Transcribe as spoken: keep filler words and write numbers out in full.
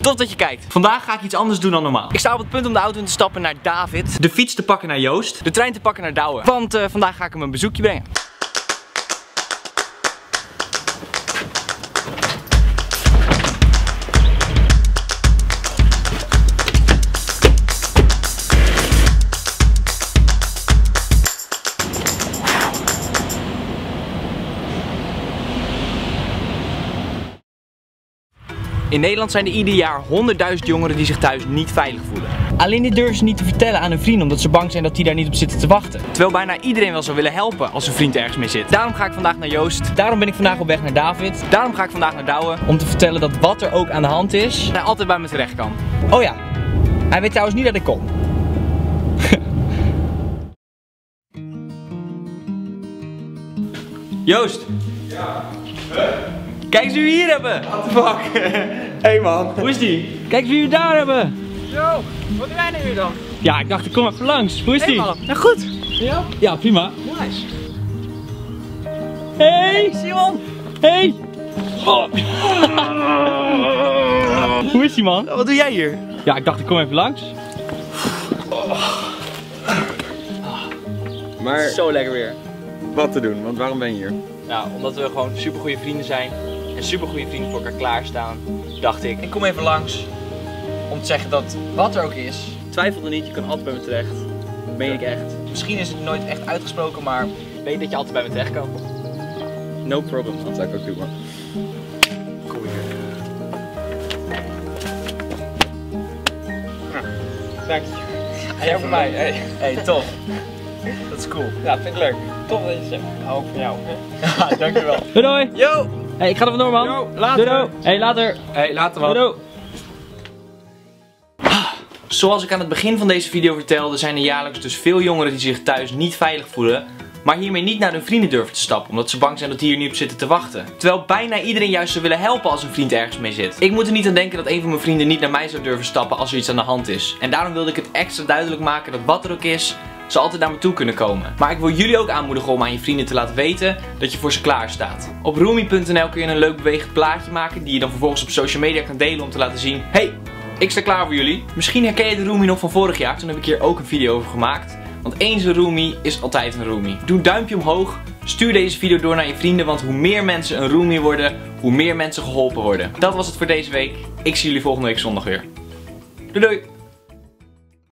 Top dat je kijkt. Vandaag ga ik iets anders doen dan normaal. Ik sta op het punt om de auto in te stappen naar David. De fiets te pakken naar Joost. De trein te pakken naar Douwe. Want uh, vandaag ga ik hem een bezoekje brengen. In Nederland zijn er ieder jaar honderdduizend jongeren die zich thuis niet veilig voelen. Alleen dit durven ze niet te vertellen aan hun vrienden omdat ze bang zijn dat die daar niet op zitten te wachten. Terwijl bijna iedereen wel zou willen helpen als een vriend ergens mee zit. Daarom ga ik vandaag naar Joost. Daarom ben ik vandaag op weg naar David. Daarom ga ik vandaag naar Douwe. Om te vertellen dat wat er ook aan de hand is, hij altijd bij me terecht kan. Oh ja, hij weet trouwens niet dat ik kom. Joost! Ja? Huh? Kijk eens wie we hier hebben! What the fuck? Hé man! Hoe is die? Kijk eens wie we daar hebben! Yo, wat doen wij nu weer dan? Ja, ik dacht ik kom even langs. Hoe is die? Hey, nou goed! Ja? Ja, prima. Nice! Hey Simon! Hey! Oh. Hoe is die man? Wat doe jij hier? Ja, ik dacht ik kom even langs. Oh. Maar... Zo lekker weer. Wat te doen, want waarom ben je hier? Nou, omdat we gewoon super goede vrienden zijn. En super goede vrienden voor elkaar klaarstaan, dacht ik. Ik kom even langs om te zeggen dat wat er ook is. Twijfel er niet, je kan altijd bij me terecht. Dat meen ik echt. Misschien is het nooit echt uitgesproken, maar weet dat je altijd bij me terecht kan. No problem, dat zou ik ook doen, man. Kom hier. Dank je. Jij voor mij. Hé, hey. Hey, tof. Dat is cool. Ja, vind ik leuk. Tof dat je zegt. Hou ik van jou. Ja, dankjewel. Doei doei. Yo. Hey, ik ga er vandoor, man. Yo, later. Doei, doei. Hey, later. Hey, later, man. Doei, doei. Zoals ik aan het begin van deze video vertelde, zijn er jaarlijks dus veel jongeren die zich thuis niet veilig voelen, maar hiermee niet naar hun vrienden durven te stappen, omdat ze bang zijn dat die hier niet op zitten te wachten. Terwijl bijna iedereen juist zou willen helpen als een vriend ergens mee zit. Ik moet er niet aan denken dat een van mijn vrienden niet naar mij zou durven stappen als er iets aan de hand is. En daarom wilde ik het extra duidelijk maken dat wat er ook is, ze altijd naar me toe kunnen komen. Maar ik wil jullie ook aanmoedigen om aan je vrienden te laten weten dat je voor ze klaar staat. Op roomie punt n l kun je een leuk bewegend plaatje maken die je dan vervolgens op social media kan delen om te laten zien: hey, ik sta klaar voor jullie. Misschien herken je de roomie nog van vorig jaar, toen heb ik hier ook een video over gemaakt. Want eens een roomie is altijd een roomie. Doe een duimpje omhoog, stuur deze video door naar je vrienden, want hoe meer mensen een roomie worden, hoe meer mensen geholpen worden. Dat was het voor deze week. Ik zie jullie volgende week zondag weer. Doei doei!